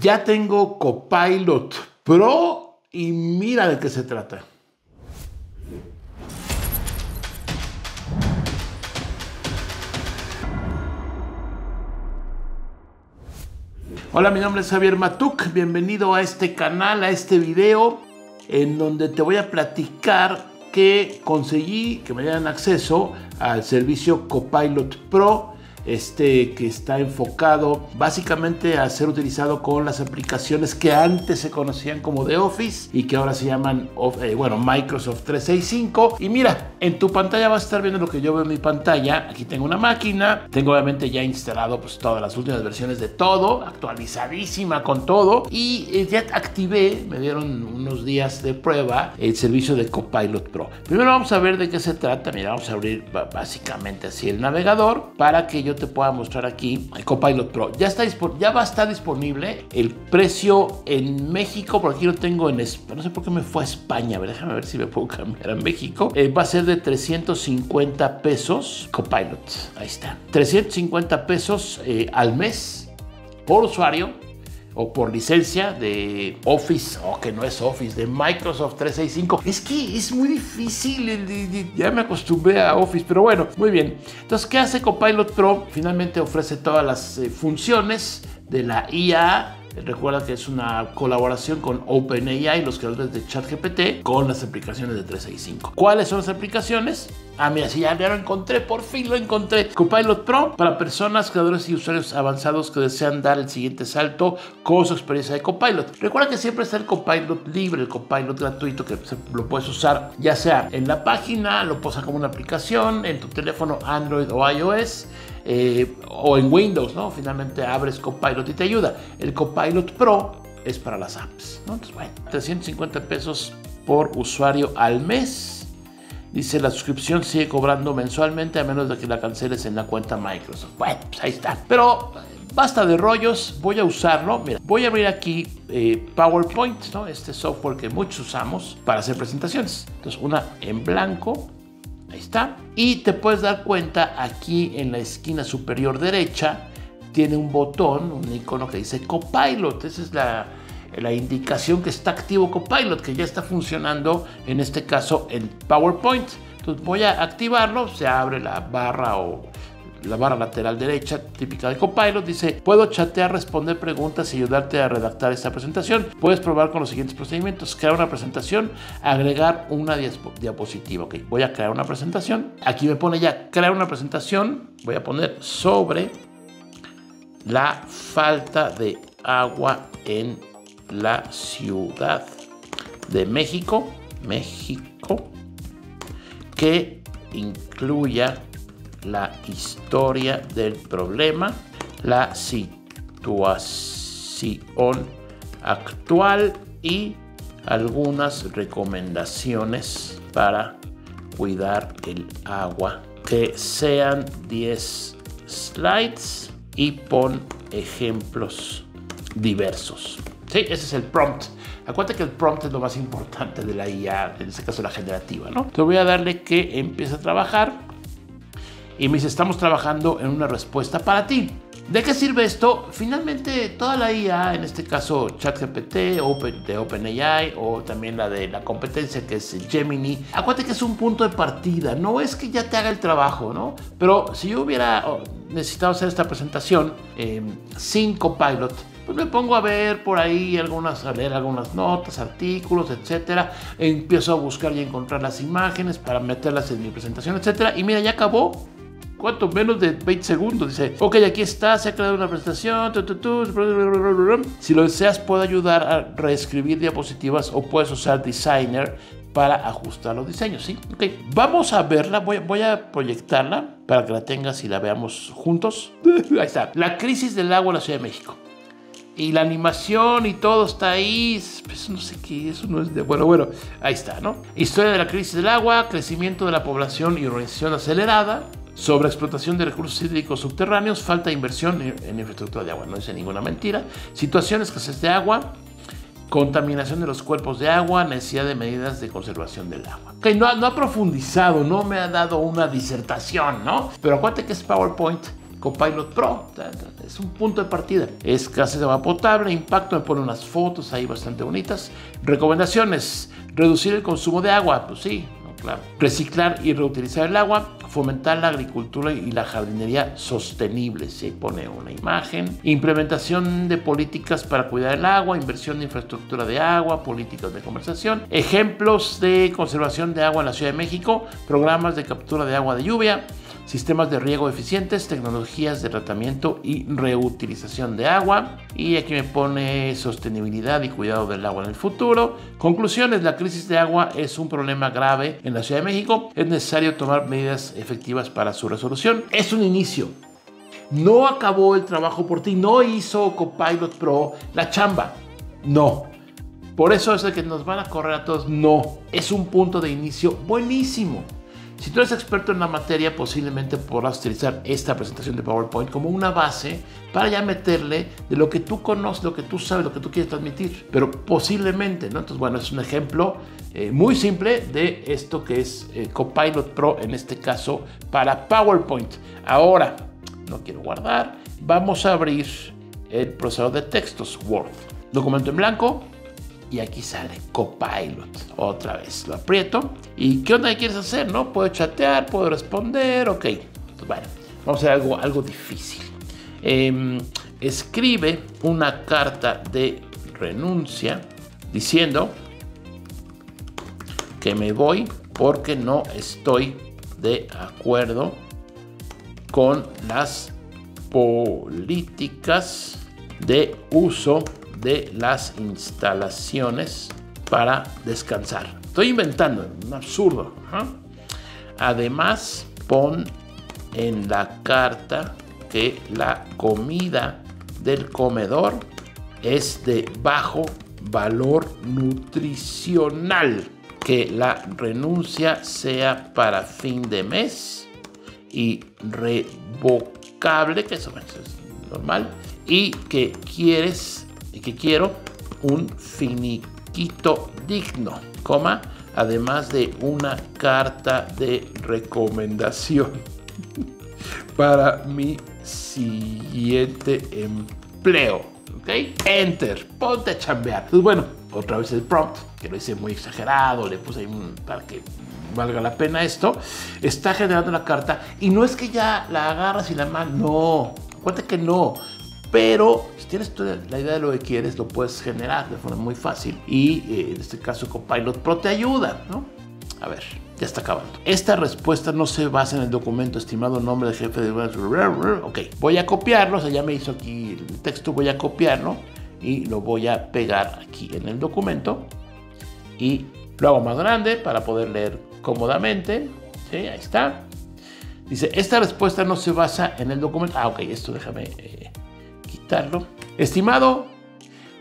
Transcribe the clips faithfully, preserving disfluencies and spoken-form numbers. Ya tengo Copilot Pro y mira de qué se trata. Hola, mi nombre es Javier Matuk. Bienvenido a este canal, a este video, en donde te voy a platicar que conseguí que me dieran acceso al servicio Copilot Pro, este que está enfocado básicamente a ser utilizado con las aplicaciones que antes se conocían como de Office y que ahora se llaman, eh, bueno, Microsoft trescientos sesenta y cinco. Y mira, en tu pantalla vas a estar viendo lo que yo veo en mi pantalla. Aquí tengo una máquina, tengo obviamente ya instalado pues todas las últimas versiones de todo, actualizadísima con todo, y eh, ya activé, me dieron unos días de prueba el servicio de Copilot Pro. Primero vamos a ver de qué se trata. Mira, vamos a abrir básicamente así el navegador para que yo te pueda mostrar aquí el Copilot Pro. Ya está, ya va a estar disponible. El precio en México, por aquí lo tengo en, no sé por qué me fue a España, a ver, déjame ver si me puedo cambiar a México. Eh, va a ser de trescientos cincuenta pesos Copilot, ahí está, trescientos cincuenta pesos eh, al mes por usuario o por licencia de Office, o que no es Office, de Microsoft trescientos sesenta y cinco. Es que es muy difícil, ya me acostumbré a Office, pero bueno, muy bien. Entonces, ¿qué hace Copilot Pro? Finalmente ofrece todas las eh, funciones de la I A. Recuerda que es una colaboración con OpenAI, los creadores de ChatGPT, con las aplicaciones de trescientos sesenta y cinco. ¿Cuáles son las aplicaciones? Ah, mira, si ya, ya lo encontré, por fin lo encontré. Copilot Pro para personas, creadores y usuarios avanzados que desean dar el siguiente salto con su experiencia de Copilot. Recuerda que siempre está el Copilot libre, el Copilot gratuito, que lo puedes usar ya sea en la página, lo puedes usar como una aplicación, en tu teléfono Android o iOS. Eh, o en Windows, ¿no? Finalmente abres Copilot y te ayuda. El Copilot Pro es para las apps, ¿no? Entonces, bueno, trescientos cincuenta pesos por usuario al mes. Dice, la suscripción sigue cobrando mensualmente a menos de que la canceles en la cuenta Microsoft. Bueno, pues ahí está. Pero basta de rollos, voy a usarlo. Mira, voy a abrir aquí eh, PowerPoint, ¿no? Este software que muchos usamos para hacer presentaciones. Entonces, una en blanco. Ahí está. Y te puedes dar cuenta aquí en la esquina superior derecha tiene un botón, un icono que dice Copilot. Esa es la, la indicación que está activo Copilot, que ya está funcionando en este caso en PowerPoint. Entonces voy a activarlo, se abre la barra o la barra lateral derecha típica de Copilot. Dice, puedo chatear, responder preguntas y ayudarte a redactar esta presentación. Puedes probar con los siguientes procedimientos: crear una presentación, agregar una diapositiva. Ok, voy a crear una presentación. Aquí me pone ya crear una presentación. Voy a poner sobre la falta de agua en la Ciudad de México, México, que incluya la historia del problema, la situación actual y algunas recomendaciones para cuidar el agua. Que sean diez slides y pon ejemplos diversos. Sí, ese es el prompt. Acuérdate que el prompt es lo más importante de la I A, en este caso la generativa, ¿no? Te voy a darle que empiece a trabajar. Y me dice, estamos trabajando en una respuesta para ti. ¿De qué sirve esto? Finalmente, toda la I A, en este caso ChatGPT, Open, de OpenAI, o también la de la competencia que es Gemini, acuérdate que es un punto de partida, no es que ya te haga el trabajo, ¿no? Pero si yo hubiera necesitado hacer esta presentación eh, sin Copilot, pues me pongo a ver por ahí algunas, a leer algunas notas, artículos, etcétera. Empiezo a buscar y a encontrar las imágenes para meterlas en mi presentación, etcétera. Y mira, ya acabó. ¿Cuánto? Menos de veinte segundos. Dice, ok, aquí está, se ha creado una presentación. Tu, tu, tu, si lo deseas, puedo ayudar a reescribir diapositivas o puedes usar Designer para ajustar los diseños, ¿sí? Ok, vamos a verla. Voy, voy a proyectarla para que la tengas y la veamos juntos. Ahí está. La crisis del agua en la Ciudad de México. Y la animación y todo está ahí. Pues no sé qué, eso no es de... Bueno, bueno, ahí está, ¿no? Historia de la crisis del agua, crecimiento de la población y urbanización acelerada. Sobreexplotación de recursos hídricos subterráneos, falta de inversión en infraestructura de agua, no dice ninguna mentira. Situación de escasez de agua, contaminación de los cuerpos de agua, necesidad de medidas de conservación del agua. Ok, no, no ha profundizado, no me ha dado una disertación, ¿no? Pero acuérdate que es PowerPoint Copilot Pro. Es un punto de partida. Es casi de agua potable, impacto, me pone unas fotos ahí bastante bonitas. Recomendaciones, reducir el consumo de agua, pues sí, no, claro. Reciclar y reutilizar el agua, fomentar la agricultura y la jardinería sostenible, se pone una imagen. Implementación de políticas para cuidar el agua, inversión de infraestructura de agua, políticas de conservación. Ejemplos de conservación de agua en la Ciudad de México, programas de captura de agua de lluvia, sistemas de riego eficientes, tecnologías de tratamiento y reutilización de agua. Y aquí me pone sostenibilidad y cuidado del agua en el futuro. Conclusiones, la crisis de agua es un problema grave en la Ciudad de México. Es necesario tomar medidas efectivas para su resolución. Es un inicio. No acabó el trabajo por ti. No hizo Copilot Pro la chamba. No. Por eso es de que nos van a correr a todos. No. Es un punto de inicio buenísimo. Si tú eres experto en la materia, posiblemente podrás utilizar esta presentación de PowerPoint como una base para ya meterle de lo que tú conoces, lo que tú sabes, lo que tú quieres transmitir. Pero posiblemente, ¿no? Entonces, bueno, es un ejemplo eh, muy simple de esto que es eh, Copilot Pro, en este caso, para PowerPoint. Ahora, no quiero guardar. Vamos a abrir el procesador de textos Word. Documento en blanco. Y aquí sale Copilot, otra vez, lo aprieto. ¿Y qué onda quieres hacer? ¿No? ¿Puedo chatear? ¿Puedo responder? Ok, pues bueno, vamos a hacer algo, algo difícil. Eh, escribe una carta de renuncia diciendo que me voy porque no estoy de acuerdo con las políticas de uso de las instalaciones para descansar. Estoy inventando, un absurdo. Ajá. Además, pon en la carta que la comida del comedor es de bajo valor nutricional, que la renuncia sea para fin de mes y revocable, que eso es normal, y que quieres y que quiero un finiquito digno, coma, además de una carta de recomendación para mi siguiente empleo. ¿Ok? Enter, ponte a chambear. Pues bueno, otra vez el prompt, que lo hice muy exagerado, le puse ahí un, para que valga la pena esto. Está generando la carta y no es que ya la agarras y la mandas, no, acuérdate que no. Pero si tienes la idea de lo que quieres, lo puedes generar de forma muy fácil. Y eh, en este caso Copilot Pro te ayuda, ¿no? A ver, ya está acabando. Esta respuesta no se basa en el documento, estimado nombre del jefe de... Ok, voy a copiarlo, o sea, ya me hizo aquí el texto, voy a copiarlo y lo voy a pegar aquí en el documento. Y lo hago más grande para poder leer cómodamente. Sí, ahí está. Dice, esta respuesta no se basa en el documento. Ah, ok, esto déjame... Eh, quitarlo. Estimado,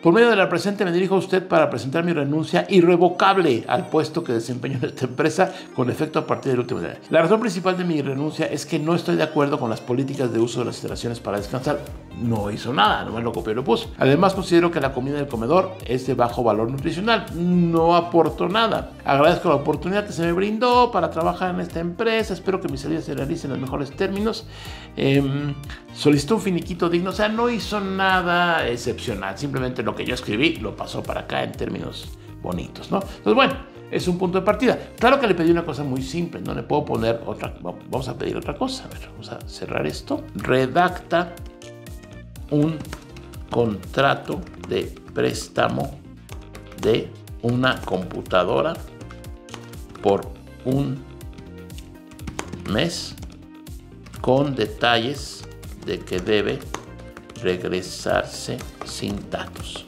por medio de la presente me dirijo a usted para presentar mi renuncia irrevocable al puesto que desempeño en esta empresa con efecto a partir del último día. La razón principal de mi renuncia es que no estoy de acuerdo con las políticas de uso de las instalaciones para descansar. No hizo nada, nomás lo copió y lo puso. Además, considero que la comida del comedor es de bajo valor nutricional. No aportó nada. Agradezco la oportunidad que se me brindó para trabajar en esta empresa. Espero que mi salida se realice en los mejores términos. Eh, solicitó un finiquito digno. O sea, no hizo nada excepcional. Simplemente lo que yo escribí lo pasó para acá en términos bonitos, ¿no? Entonces, bueno. Es un punto de partida. Claro que le pedí una cosa muy simple, no le puedo poner otra. Vamos a pedir otra cosa. A ver, vamos a cerrar esto. Redacta un contrato de préstamo de una computadora por un mes con detalles de que debe regresarse sin datos.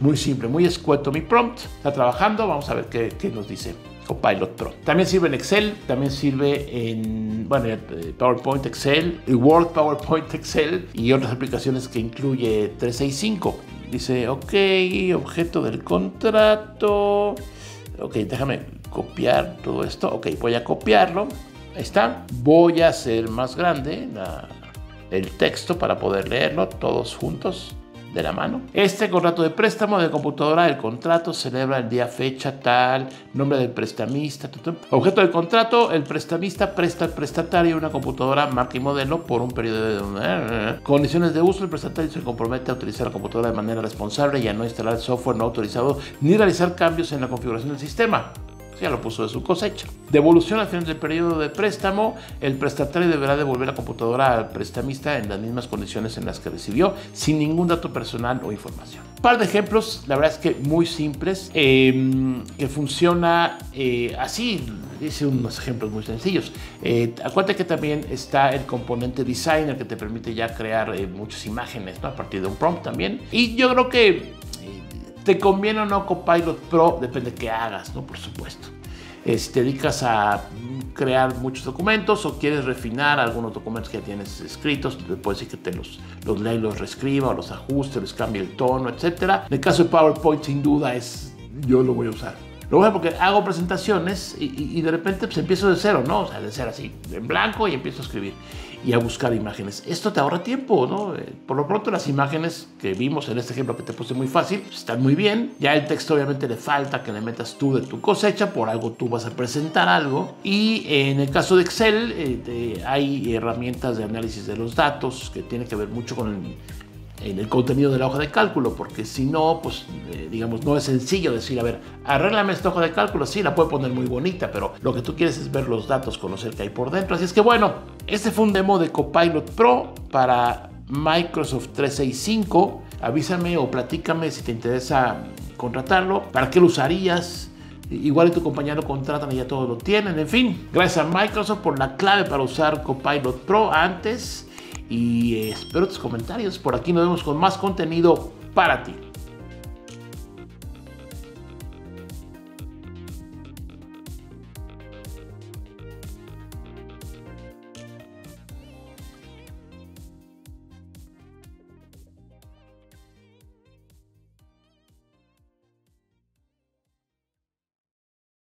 Muy simple, muy escueto mi prompt. Está trabajando, vamos a ver qué, qué nos dice Copilot Pro. También sirve en Excel, también sirve en, bueno, PowerPoint, Excel, Word, PowerPoint, Excel y otras aplicaciones que incluye tres sesenta y cinco. Dice, ok, objeto del contrato. Ok, déjame copiar todo esto. Ok, voy a copiarlo. Ahí está. Voy a hacer más grande la, el texto para poder leerlo todos juntos. de la mano. Este contrato de préstamo de computadora del contrato celebra el día, fecha, tal, nombre del prestamista, tutum. Objeto del contrato: el prestamista presta al prestatario una computadora marca y modelo por un periodo de... Condiciones de uso: el prestatario se compromete a utilizar la computadora de manera responsable y a no instalar software no autorizado ni realizar cambios en la configuración del sistema. Ya lo puso de su cosecha. Devolución: al final del periodo de préstamo, el prestatario deberá devolver la computadora al prestamista en las mismas condiciones en las que recibió, sin ningún dato personal o información. Un par de ejemplos, la verdad es que muy simples, eh, que funciona eh, así. Hice unos ejemplos muy sencillos. Eh, acuérdate que también está el componente Designer, que te permite ya crear eh, muchas imágenes, ¿no?, a partir de un prompt también. Y yo creo que ¿te conviene o no Copilot Pro? Depende de qué hagas, ¿no? Por supuesto. Eh, si te dedicas a crear muchos documentos o quieres refinar algunos documentos que ya tienes escritos, te puedes decir que te los, los lea y los reescriba, o los ajuste, les cambie el tono, etcétera. En el caso de PowerPoint, sin duda, es, yo lo voy a usar. Lo voy a porque hago presentaciones y, y, y de repente pues, empiezo de cero, ¿no? O sea, de cero así, en blanco, y empiezo a escribir y a buscar imágenes. Esto te ahorra tiempo, ¿no? Por lo pronto, las imágenes que vimos en este ejemplo que te puse muy fácil están muy bien. Ya el texto obviamente le falta que le metas tú de tu cosecha, por algo tú vas a presentar algo. Y en el caso de Excel eh, de, hay herramientas de análisis de los datos que tienen que ver mucho con el... en el contenido de la hoja de cálculo, porque si no, pues eh, digamos, no es sencillo decir, a ver, arréglame esta hoja de cálculo. Sí, la puedo poner muy bonita, pero lo que tú quieres es ver los datos, conocer qué hay por dentro. Así es que bueno, este fue un demo de Copilot Pro para Microsoft trescientos sesenta y cinco. Avísame o platícame si te interesa contratarlo, para qué lo usarías. Igual tu compañía lo contratan y ya todos lo tienen. En fin, gracias a Microsoft por la clave para usar Copilot Pro antes. Y espero tus comentarios. Por aquí nos vemos con más contenido para ti.